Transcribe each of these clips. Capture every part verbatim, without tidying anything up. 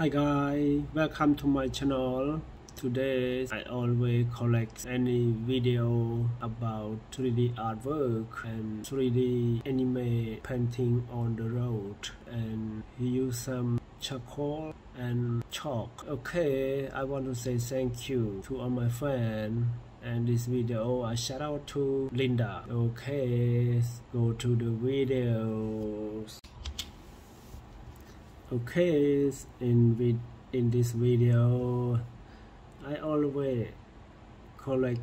Hi guys, welcome to my channel. Today I always collect any video about three D artwork and three D anime painting on the road, and he used some charcoal and chalk. Okay, I want to say thank you to all my friends, and this video I shout out to Linda. Okay, let's go to the videos. Okay, in with in this video, I always collect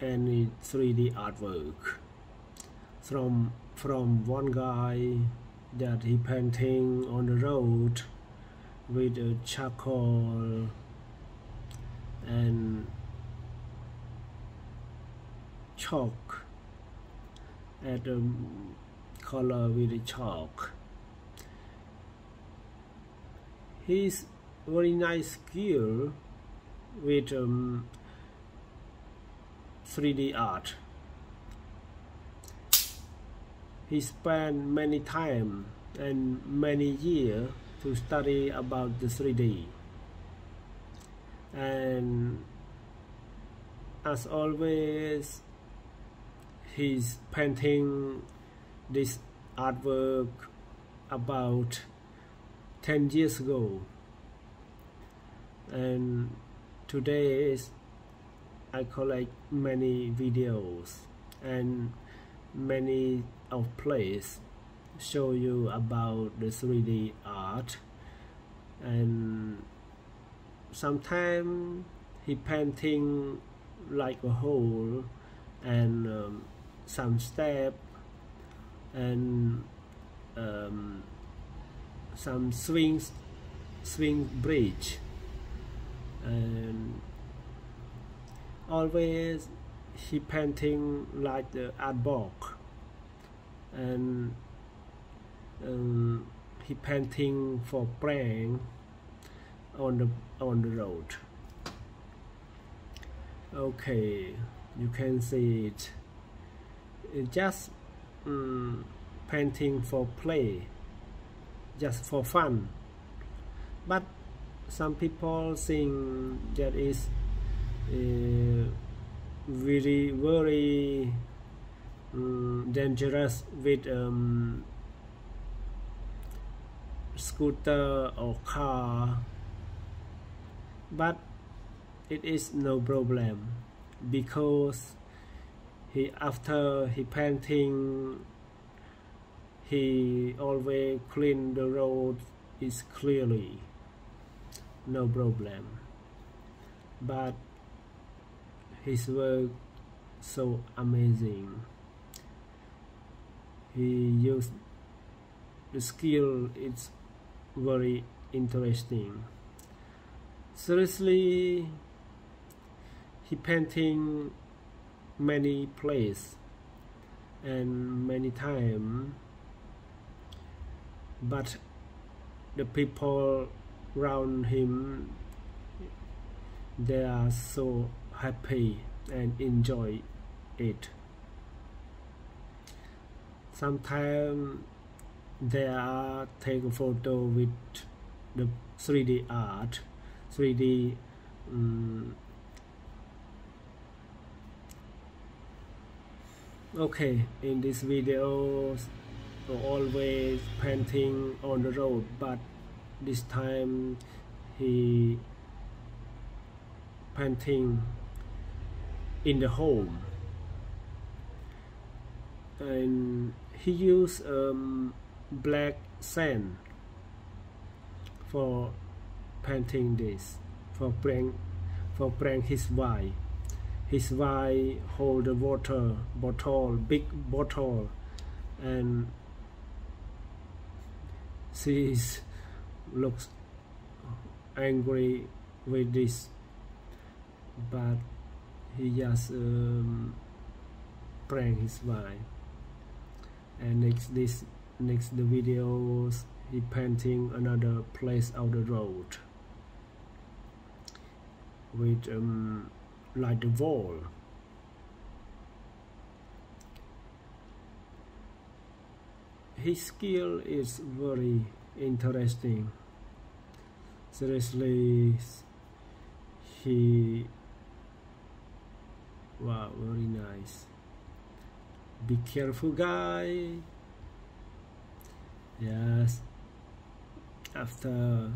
any three D artwork from from one guy that he painting on the road with a charcoal and chalk, and um, color with the chalk. He's very nice skill with um, three D art. He spent many time and many years to study about the three D. And as always, he's painting this artwork about ten years ago, and today I collect many videos and many of plays show you about the three D art. And sometimes he painting like a hole and um, some step and um, some swings, swing bridge, and always he painting like the art book, and um, he painting for prank on the on the road. Okay, you can see it. It's just um, painting for play, just for fun, but some people think that is uh, very very um, dangerous with um, scooter or car, but it is no problem, because he after he painting, he always clean the road is clearly, no problem. But his work so amazing. He used the skill, it's very interesting. Seriously, he painting many places and many times, but the people around him, they are so happy and enjoy it. Sometimes they are take a photo with the three D art, three D um, okay, in this video always painting on the road, but this time he painting in the home, and he used um, black sand for painting this, for prank for prank his wife. His wife hold a water bottle, big bottle, and she is, looks angry with this, but he just um, prank his wife. And next this next the videos, he painting another place out the road with um, like the wall. His skill is very interesting. seriously, he, wow, very nice. Be careful, guy. Yes, after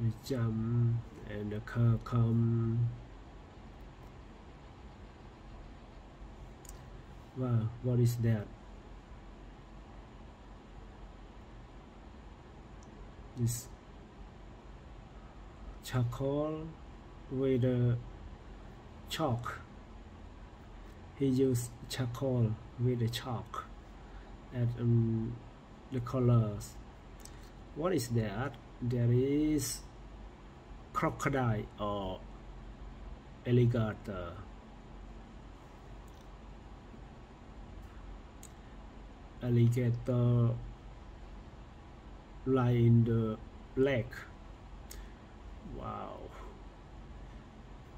we jump and the car come. Wow, what is that? This charcoal with a chalk. He used charcoal with a chalk and um, the colors. What is that? There is crocodile or alligator. Alligator lie in the lake. Wow.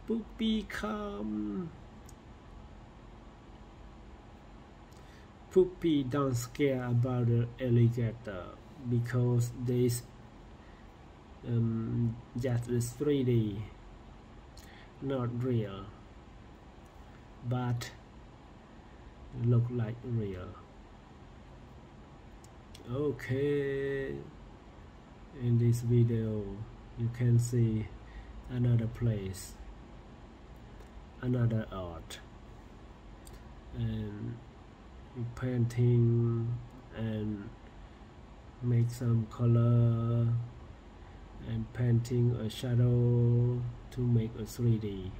Poopy come. Poopy don't scare about the alligator because this um just is three D, not real, but look like real. Okay, in this video you can see another place, another art, and painting and make some color and painting a shadow to make a three D.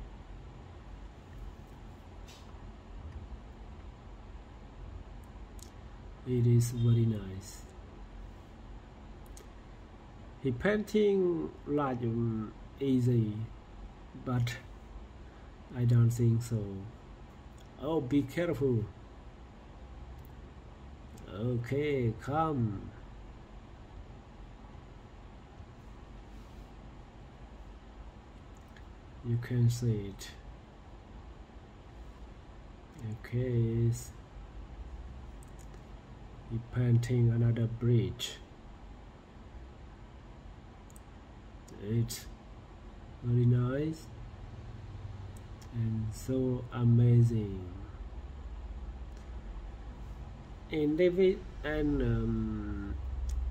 It is very nice. He painting like um, easy, but I don't think so. Oh, be careful. Okay, come. You can see it. Okay, he painting another bridge. It's very nice and so amazing. In the vi and um,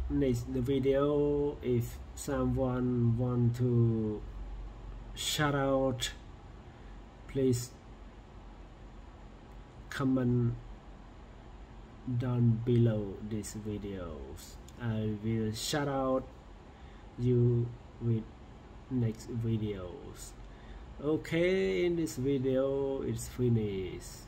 next the video, if someone want to shout out, please comment down below these videos. I will shout out you with next videos. Okay, in this video it's finished.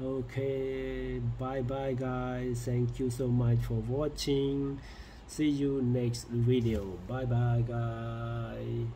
Okay, bye bye guys, thank you so much for watching. See you next video. Bye bye guys.